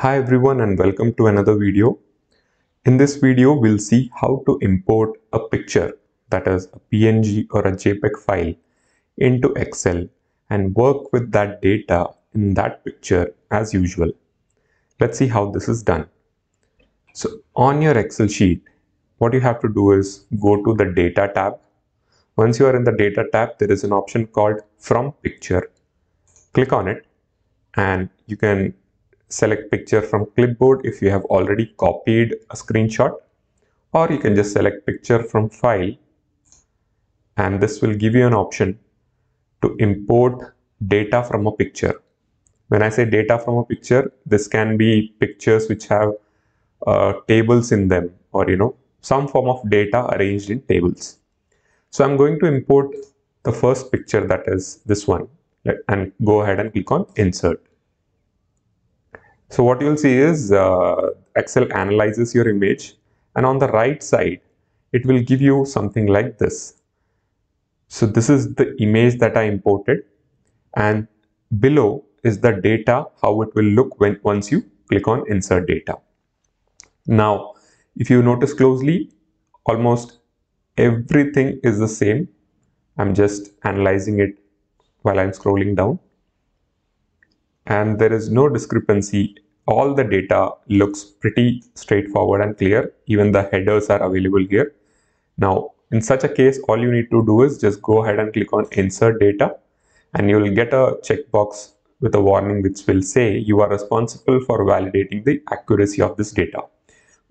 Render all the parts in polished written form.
Hi everyone and welcome to another video. In this video we'll see how to import a picture, that is a PNG or a JPEG file, into Excel and work with that data in that picture as usual. Let's see how this is done. So on your Excel sheet, what you have to do is go to the data tab. Once you are in the data tab, there is an option called from picture. Click on it and you can select picture from clipboard if you have already copied a screenshot, or you can just select picture from file, and this will give you an option to import data from a picture. When I say data from a picture, this can be pictures which have tables in them, or some form of data arranged in tables. So I'm going to import the first picture, that is this one, and go ahead and click on insert. So what you'll see is Excel analyzes your image, and on the right side it will give you something like this. So this is the image that I imported, and below is the data, how it will look once you click on insert data. Now if you notice closely, almost everything is the same. I'm just analyzing it while I'm scrolling down. And there is no discrepancy. All the data looks pretty straightforward and clear. Even the headers are available here. Now, in such a case, all you need to do is just go ahead and click on insert data, and you will get a checkbox with a warning which will say you are responsible for validating the accuracy of this data.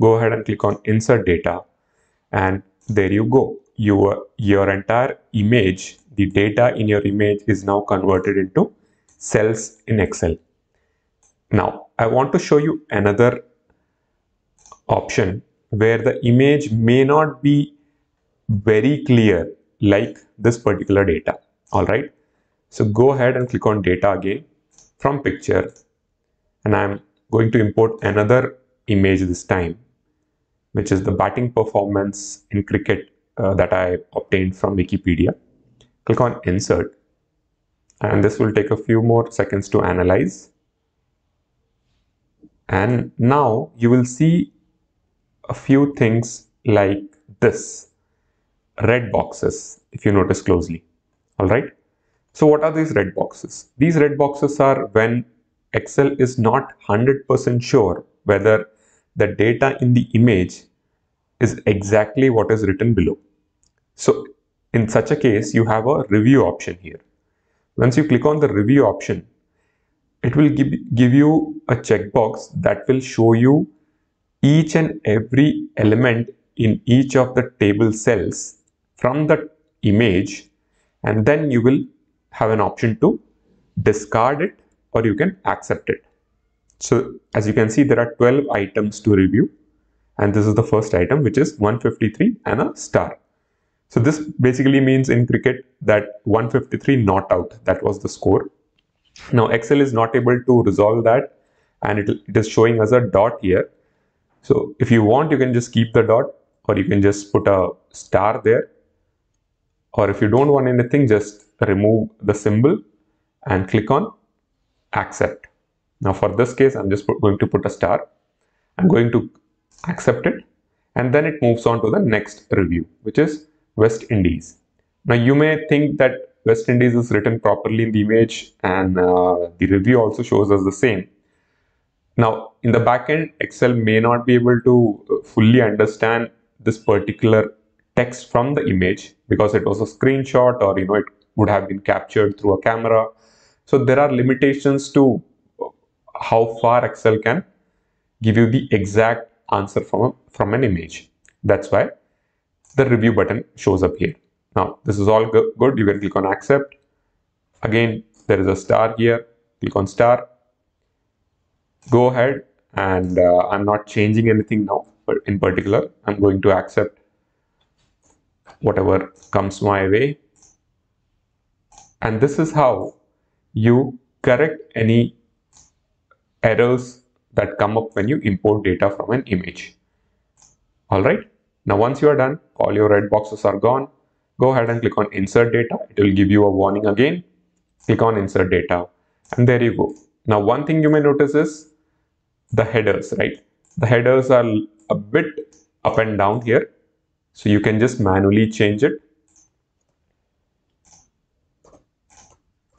Go ahead and click on insert data, and there you go. Your entire image, the data in your image, is now converted into cells in Excel. Now, I want to show you another option where the image may not be very clear like this particular data. All right. So go ahead and click on data again from picture, and I'm going to import another image this time, which is the batting performance in cricket that I obtained from Wikipedia. Click on insert. And this will take a few more seconds to analyze. And now you will see a few things like this. Red boxes, if you notice closely. All right. So what are these red boxes? These red boxes are when Excel is not 100% sure whether the data in the image is exactly what is written below. So in such a case, you have a review option here. Once you click on the review option, it will give you a checkbox that will show you each and every element in each of the table cells from the image, and then you will have an option to discard it or you can accept it. So as you can see, there are 12 items to review, and this is the first item, which is 153 and a star. So this basically means in cricket that 153 not out, that was the score. Now Excel is not able to resolve that, and it is showing us a dot here. So if you want, you can just keep the dot, or you can just put a star there. Or if you don't want anything, just remove the symbol and click on accept. Now for this case, I'm just going to put a star. I'm going to accept it, and then it moves on to the next review, which is West Indies. Now you may think that West Indies is written properly in the image, and the review also shows us the same. Now in the backend, Excel may not be able to fully understand this particular text from the image because it was a screenshot, or it would have been captured through a camera. So there are limitations to how far Excel can give you the exact answer from an image. That's why the review button shows up here. Now this is all good. You can click on accept. Again, there is a star here. Click on star. Go ahead, and I'm not changing anything now, but in particular, I'm going to accept whatever comes my way. And this is how you correct any errors that come up when you import data from an image. All right. Now once you are done, all your red boxes are gone. Go ahead and click on insert data. It will give you a warning again. Click on insert data, and there you go. Now one thing you may notice is the headers, right? The headers are a bit up and down here, so you can just manually change it.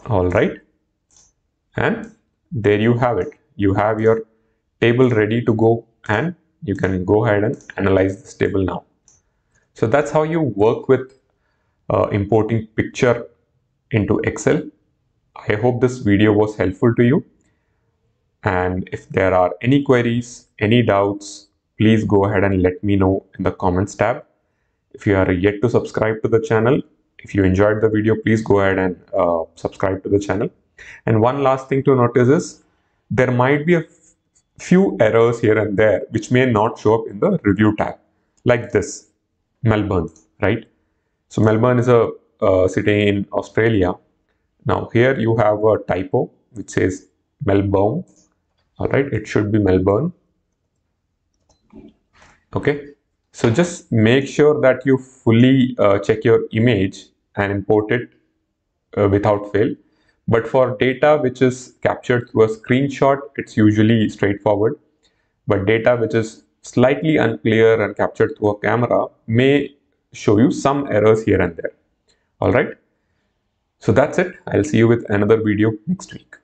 All right, and there you have it. You have your table ready to go, and you can go ahead and analyze this table now. So that's how you work with importing picture into Excel. I hope this video was helpful to you. And if there are any queries, any doubts, please go ahead and let me know in the comments tab. If you are yet to subscribe to the channel, if you enjoyed the video, please go ahead and subscribe to the channel. And one last thing to notice is there might be a few errors here and there which may not show up in the review tab, like this Melbourne, right? So Melbourne is a city in Australia. Now here you have a typo which says Melbourne. All right, it should be Melbourne. Okay, so just make sure that you fully check your image and import it without fail. But for data which is captured through a screenshot, it's usually straightforward. But data which is slightly unclear and captured through a camera may show you some errors here and there. All right. So that's it. I'll see you with another video next week.